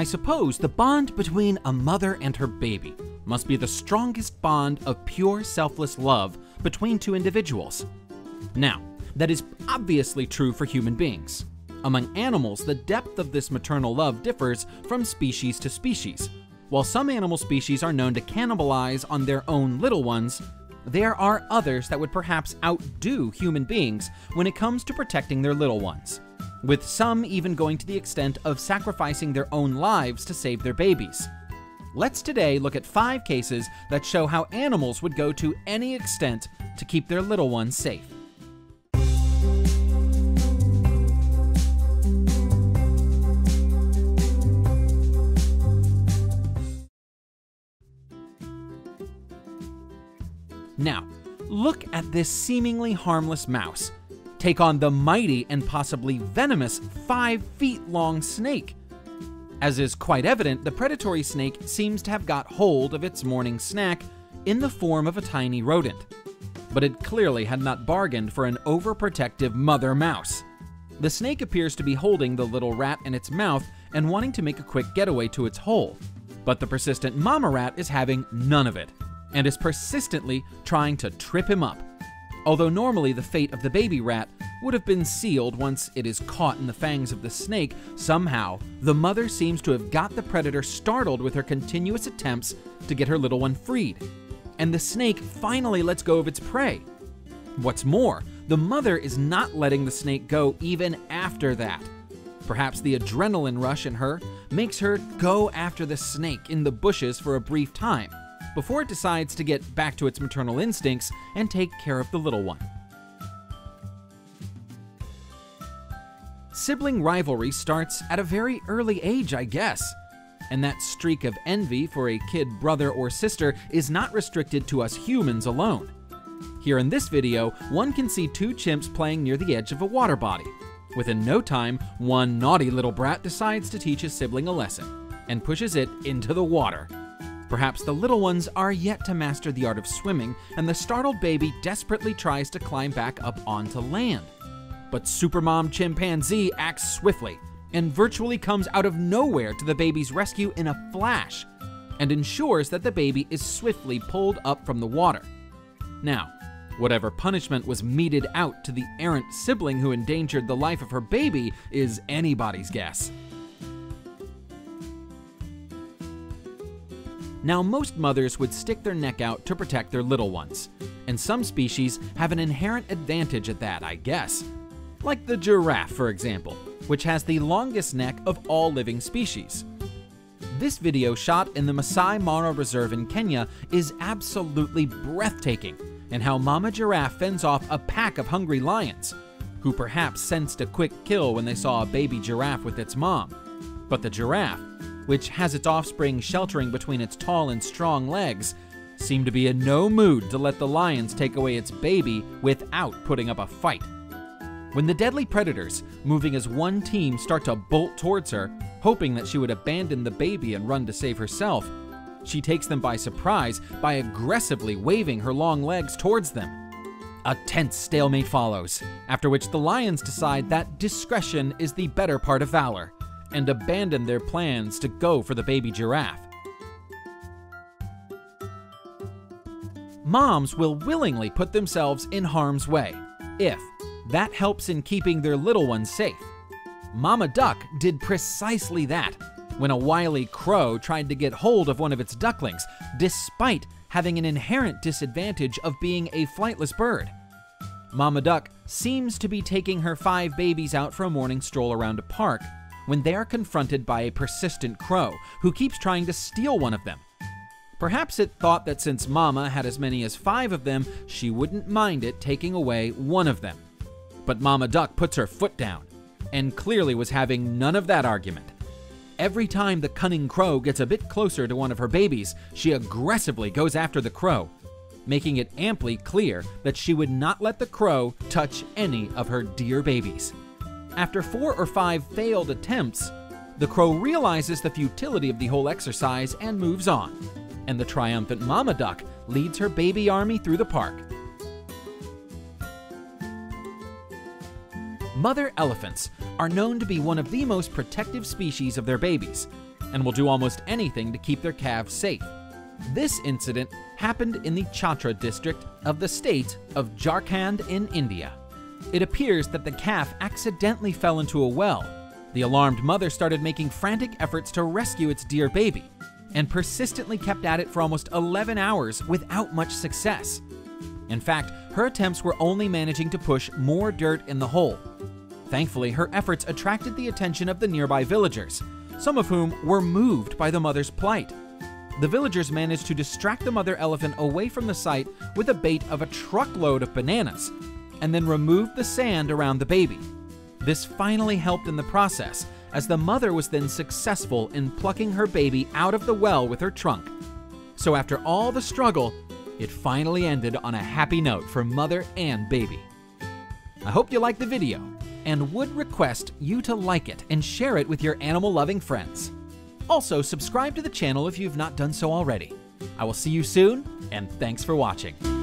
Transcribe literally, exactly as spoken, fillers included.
I suppose the bond between a mother and her baby must be the strongest bond of pure selfless love between two individuals. Now, that is obviously true for human beings. Among animals, the depth of this maternal love differs from species to species. While some animal species are known to cannibalize on their own little ones, there are others that would perhaps outdo human beings when it comes to protecting their little ones, with some even going to the extent of sacrificing their own lives to save their babies. Let's today look at five cases that show how animals would go to any extent to keep their little ones safe. Now, look at this seemingly harmless mouse. Take on the mighty and possibly venomous five feet long snake. As is quite evident, the predatory snake seems to have got hold of its morning snack in the form of a tiny rodent, but it clearly had not bargained for an overprotective mother mouse. The snake appears to be holding the little rat in its mouth and wanting to make a quick getaway to its hole, but the persistent mama rat is having none of it and is persistently trying to trip him up, although normally the fate of the baby rat would have been sealed once it is caught in the fangs of the snake. Somehow, the mother seems to have got the predator startled with her continuous attempts to get her little one freed, and the snake finally lets go of its prey. What's more, the mother is not letting the snake go even after that. Perhaps the adrenaline rush in her makes her go after the snake in the bushes for a brief time, before it decides to get back to its maternal instincts and take care of the little one. Sibling rivalry starts at a very early age, I guess, and that streak of envy for a kid brother or sister is not restricted to us humans alone. Here in this video, one can see two chimps playing near the edge of a water body. Within no time, one naughty little brat decides to teach his sibling a lesson and pushes it into the water. Perhaps the little ones are yet to master the art of swimming, and the startled baby desperately tries to climb back up onto land. But Supermom Chimpanzee acts swiftly and virtually comes out of nowhere to the baby's rescue in a flash and ensures that the baby is swiftly pulled up from the water. Now, whatever punishment was meted out to the errant sibling who endangered the life of her baby is anybody's guess. Now, most mothers would stick their neck out to protect their little ones, and some species have an inherent advantage at that, I guess. Like the giraffe, for example, which has the longest neck of all living species. This video shot in the Maasai Mara Reserve in Kenya is absolutely breathtaking in how Mama Giraffe fends off a pack of hungry lions, who perhaps sensed a quick kill when they saw a baby giraffe with its mom. But the giraffe, which has its offspring sheltering between its tall and strong legs, seemed to be in no mood to let the lions take away its baby without putting up a fight. When the deadly predators, moving as one team, start to bolt towards her, hoping that she would abandon the baby and run to save herself, she takes them by surprise by aggressively waving her long legs towards them. A tense stalemate follows, after which the lions decide that discretion is the better part of valor, and abandon their plans to go for the baby giraffe. Moms will willingly put themselves in harm's way if that helps in keeping their little ones safe. Mama Duck did precisely that when a wily crow tried to get hold of one of its ducklings, despite having an inherent disadvantage of being a flightless bird. Mama Duck seems to be taking her five babies out for a morning stroll around a park when they are confronted by a persistent crow who keeps trying to steal one of them. Perhaps it thought that since Mama had as many as five of them, she wouldn't mind it taking away one of them. But Mama Duck puts her foot down and clearly was having none of that argument. Every time the cunning crow gets a bit closer to one of her babies, she aggressively goes after the crow, making it amply clear that she would not let the crow touch any of her dear babies. After four or five failed attempts, the crow realizes the futility of the whole exercise and moves on, and the triumphant Mama Duck leads her baby army through the park. Mother elephants are known to be one of the most protective species of their babies, and will do almost anything to keep their calves safe. This incident happened in the Chhatra district of the state of Jharkhand in India. It appears that the calf accidentally fell into a well. The alarmed mother started making frantic efforts to rescue its dear baby and persistently kept at it for almost eleven hours without much success. In fact, her attempts were only managing to push more dirt in the hole. Thankfully, her efforts attracted the attention of the nearby villagers, some of whom were moved by the mother's plight. The villagers managed to distract the mother elephant away from the site with a bait of a truckload of bananas, and then removed the sand around the baby. This finally helped in the process, as the mother was then successful in plucking her baby out of the well with her trunk. So after all the struggle, it finally ended on a happy note for mother and baby. I hope you liked the video, and would request you to like it and share it with your animal-loving friends. Also, subscribe to the channel if you've not done so already. I will see you soon, and thanks for watching.